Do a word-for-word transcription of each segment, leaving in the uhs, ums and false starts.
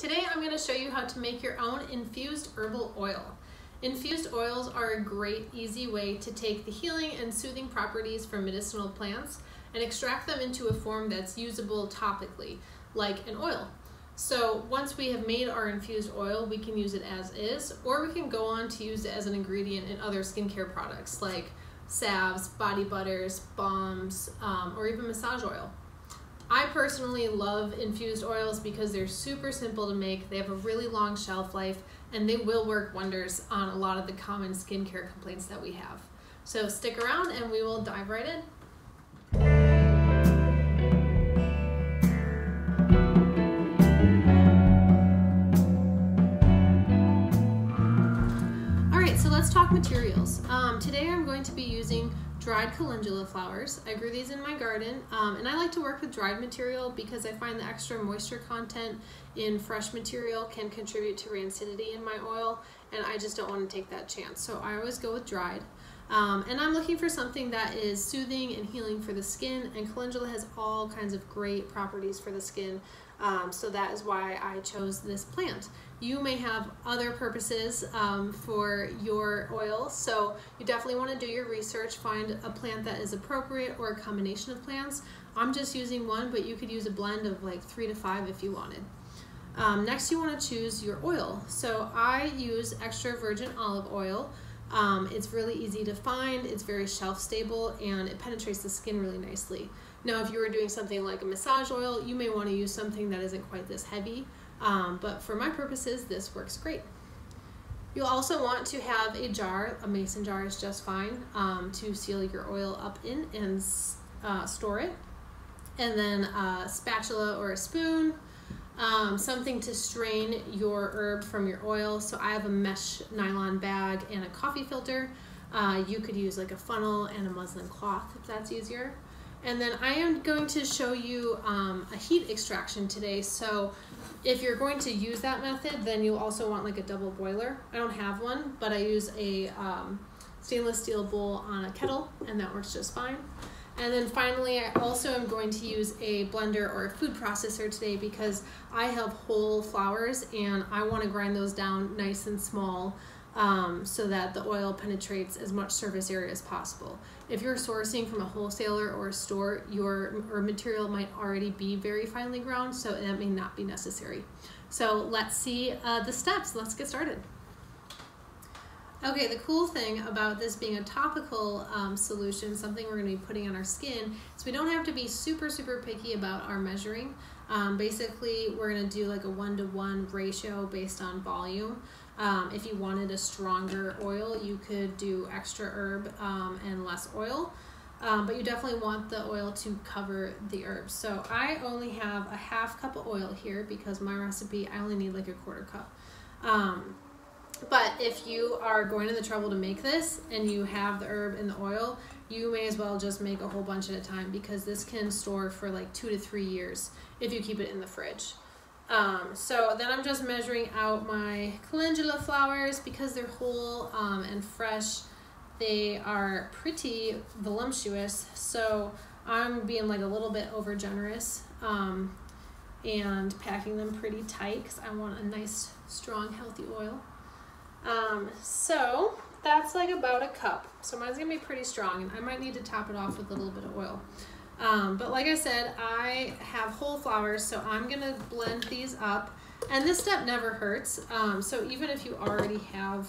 Today I'm going to show you how to make your own infused herbal oil. Infused oils are a great, easy way to take the healing and soothing properties from medicinal plants and extract them into a form that's usable topically, like an oil. So once we have made our infused oil, we can use it as is, or we can go on to use it as an ingredient in other skincare products like salves, body butters, balms, um, or even massage oil. I personally love infused oils because they're super simple to make, they have a really long shelf life, and they will work wonders on a lot of the common skincare complaints that we have. So stick around and we will dive right in. Alright, so let's talk materials. Um, today I'm going to be using dried calendula flowers. I grew these in my garden, um, and I like to work with dried material because I find the extra moisture content in fresh material can contribute to rancidity in my oil, and I just don't want to take that chance. So I always go with dried. Um, and I'm looking for something that is soothing and healing for the skin, and calendula has all kinds of great properties for the skin, um, so that is why I chose this plant. You may have other purposes um, for your oil, so you definitely want to do your research, find a plant that is appropriate or a combination of plants. I'm just using one, but you could use a blend of like three to five if you wanted. Um, next you want to choose your oil. So I use extra virgin olive oil. Um, it's really easy to find, it's very shelf stable, and it penetrates the skin really nicely. Now if you were doing something like a massage oil, you may want to use something that isn't quite this heavy, um, but for my purposes this works great. You'll also want to have a jar, a mason jar is just fine, um, to seal your oil up in and uh, store it, and then a spatula or a spoon. Um, something to strain your herb from your oil. So I have a mesh nylon bag and a coffee filter. Uh, you could use like a funnel and a muslin cloth if that's easier. And then I am going to show you um, a heat extraction today. So if you're going to use that method, then you'll also want like a double boiler. I don't have one, but I use a um, stainless steel bowl on a kettle, and that works just fine. And then finally, I also am going to use a blender or a food processor today because I have whole flowers and I want to grind those down nice and small um, so that the oil penetrates as much surface area as possible. If you're sourcing from a wholesaler or a store, your herb material might already be very finely ground, so that may not be necessary. So let's see uh, the steps. Let's get started. Okay, the cool thing about this being a topical um, solution, something we're going to be putting on our skin, is we don't have to be super, super picky about our measuring. Um, basically, we're going to do like a one-to-one ratio based on volume. Um, if you wanted a stronger oil, you could do extra herb um, and less oil, um, but you definitely want the oil to cover the herbs. So I only have a half cup of oil here because my recipe, I only need like a quarter cup. Um, But if you are going to the trouble to make this and you have the herb and the oil, you may as well just make a whole bunch at a time because this can store for like two to three years if you keep it in the fridge. Um, so then I'm just measuring out my calendula flowers because they're whole um, and fresh. They are pretty voluptuous, so I'm being like a little bit over generous um, and packing them pretty tight because I want a nice, strong, healthy oil. Um, so that's like about a cup. So mine's gonna be pretty strong and I might need to top it off with a little bit of oil. Um, but like I said, I have whole flowers, so I'm gonna blend these up, and this step never hurts. Um, so even if you already have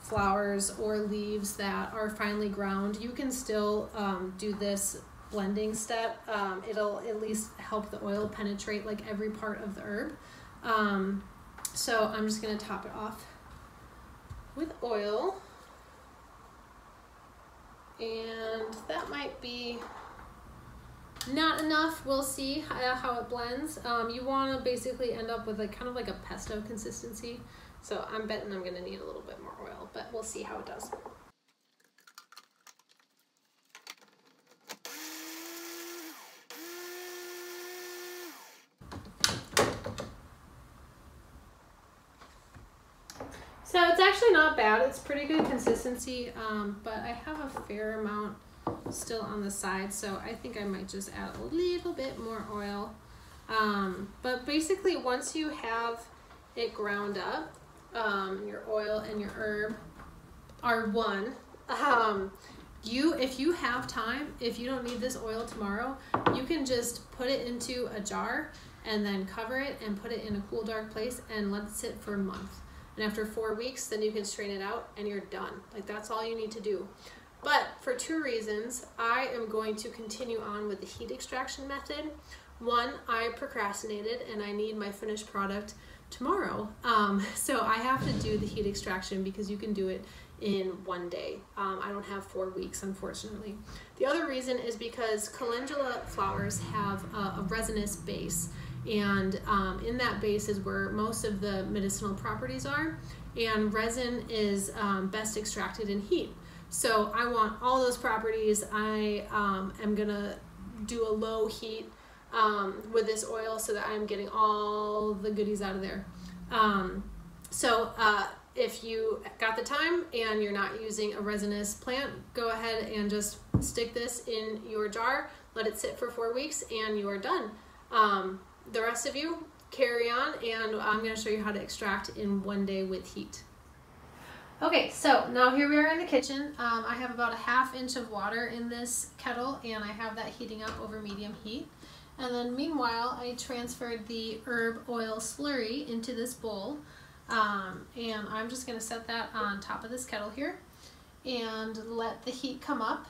flowers or leaves that are finely ground, you can still um, do this blending step. Um, it'll at least help the oil penetrate like every part of the herb. Um, so I'm just gonna top it off with oil, and that might be not enough. We'll see how it blends. Um, you want to basically end up with like kind of like a pesto consistency, so I'm betting I'm gonna need a little bit more oil, but we'll see how it does. So it's actually not bad, it's pretty good consistency, um, but I have a fair amount still on the side, so I think I might just add a little bit more oil. Um, but basically once you have it ground up. Um, your oil and your herb are one. Um, you, if you have time, if you don't need this oil tomorrow, you can just put it into a jar and then cover it and put it in a cool, dark place and let it sit for a month. And after four weeks, then you can strain it out and you're done. Like, that's all you need to do. But for two reasons, I am going to continue on with the heat extraction method. One, I procrastinated and I need my finished product tomorrow. Um, so I have to do the heat extraction because you can do it in one day. Um, I don't have four weeks, unfortunately. The other reason is because calendula flowers have a, a resinous base. And um, in that base is where most of the medicinal properties are. And resin is um, best extracted in heat. So I want all those properties. I um, am gonna do a low heat um, with this oil so that I'm getting all the goodies out of there. Um, so uh, if you got the time and you're not using a resinous plant, go ahead and just stick this in your jar, let it sit for four weeks and you are done. Um, the rest of you carry on, and I'm gonna show you how to extract in one day with heat. Okay, so now here we are in the kitchen. Um, I have about a half inch of water in this kettle, and I have that heating up over medium heat. And then meanwhile, I transferred the herb oil slurry into this bowl. Um, and I'm just gonna set that on top of this kettle here and let the heat come up.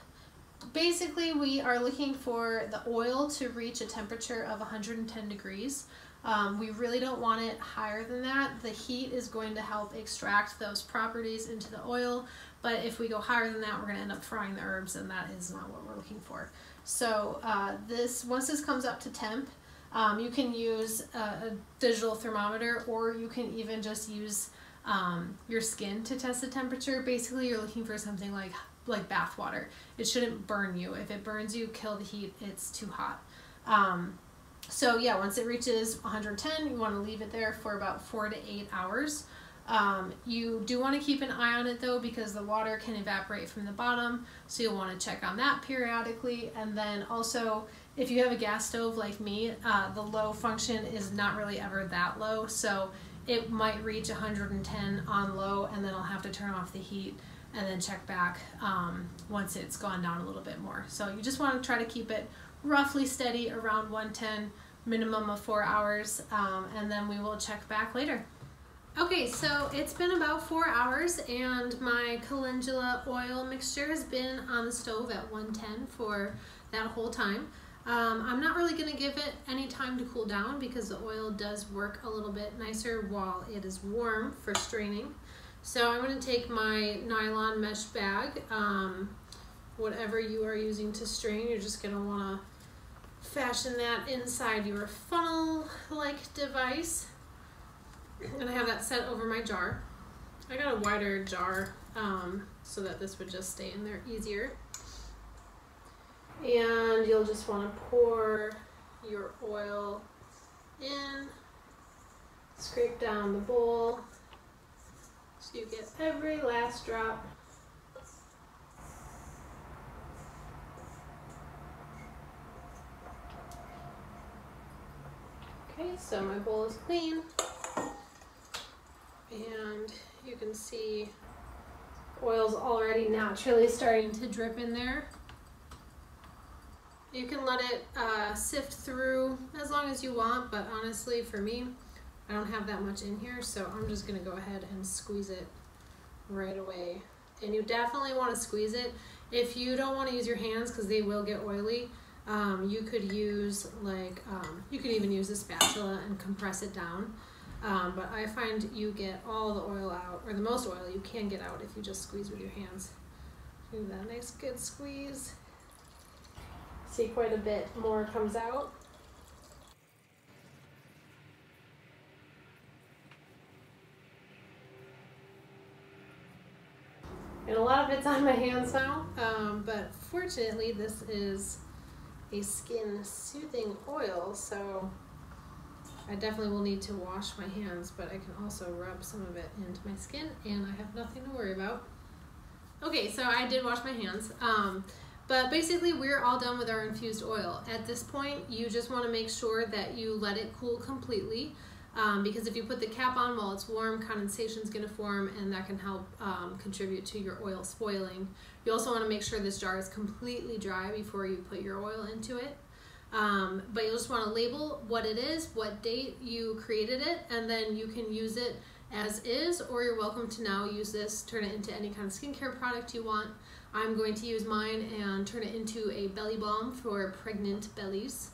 Basically, we are looking for the oil to reach a temperature of one hundred ten degrees. Um, we really don't want it higher than that. The heat is going to help extract those properties into the oil, but if we go higher than that, we're gonna end up frying the herbs, and that is not what we're looking for. So uh, this, once this comes up to temp, um, you can use a, a digital thermometer, or you can even just use um, your skin to test the temperature. Basically, you're looking for something like, like bath water. It shouldn't burn you. If it burns you, kill the heat, it's too hot. Um, So yeah, once it reaches one hundred ten, you want to leave it there for about four to eight hours. Um, you do want to keep an eye on it though, because the water can evaporate from the bottom. So you'll want to check on that periodically. And then also, if you have a gas stove like me, uh, the low function is not really ever that low. So it might reach one hundred ten on low, and then I'll have to turn off the heat and then check back um, once it's gone down a little bit more. So you just want to try to keep it roughly steady around one ten, minimum of four hours, um, and then we will check back later. Okay, so it's been about four hours and my calendula oil mixture has been on the stove at one ten for that whole time. Um, I'm not really gonna give it any time to cool down because the oil does work a little bit nicer while it is warm for straining. So I'm gonna take my nylon mesh bag, um, whatever you are using to strain, you're just gonna wanna fashion that inside your funnel-like device. And I have that set over my jar. I got a wider jar um, so that this would just stay in there easier. And you'll just wanna pour your oil in, scrape down the bowl so you get every last drop. Okay, so my bowl is clean, and you can see oil's already naturally starting to drip in there. You can let it uh, sift through as long as you want, but honestly for me, I don't have that much in here, so I'm just gonna go ahead and squeeze it right away. And you definitely wanna squeeze it. If you don't wanna use your hands, because they will get oily, Um, you could use like, um, you could even use a spatula and compress it down. Um, but I find you get all the oil out, or the most oil you can get out if you just squeeze with your hands. Give that a nice good squeeze. See, quite a bit more comes out. And a lot of it's on my hands now, um, but fortunately this is a skin soothing oil, so I definitely will need to wash my hands, but I can also rub some of it into my skin and I have nothing to worry about. Okay, so I did wash my hands, um, but basically we're all done with our infused oil. At this point, you just want to make sure that you let it cool completely. um, because if you put the cap on while it's warm, condensation is going to form, and that can help um, contribute to your oil spoiling. You also want to make sure this jar is completely dry before you put your oil into it. Um, but you'll just want to label what it is, what date you created it, and then you can use it as is, or you're welcome to now use this, turn it into any kind of skincare product you want. I'm going to use mine and turn it into a belly balm for pregnant bellies.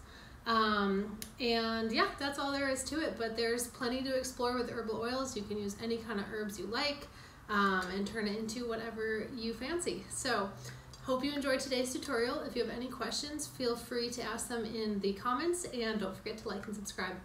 Um, and yeah, that's all there is to it, but there's plenty to explore with herbal oils. You can use any kind of herbs you like um, and turn it into whatever you fancy. So hope you enjoyed today's tutorial. If you have any questions, feel free to ask them in the comments, and don't forget to like and subscribe.